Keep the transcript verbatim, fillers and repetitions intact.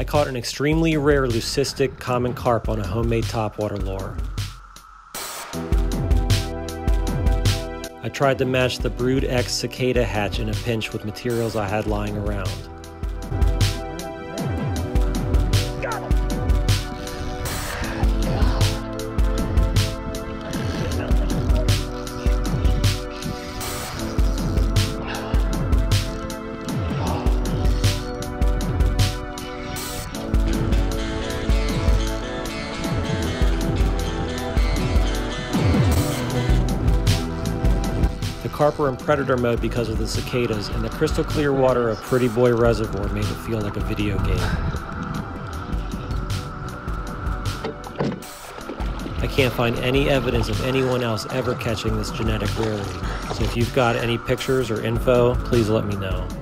I caught an extremely rare leucistic common carp on a homemade topwater lure. I tried to match the Brood X cicada hatch in a pinch with materials I had lying around. The carp were in predator mode because of the cicadas, and the crystal clear water of Pretty Boy Reservoir made it feel like a video game. I can't find any evidence of anyone else ever catching this genetic rarity, so if you've got any pictures or info, please let me know.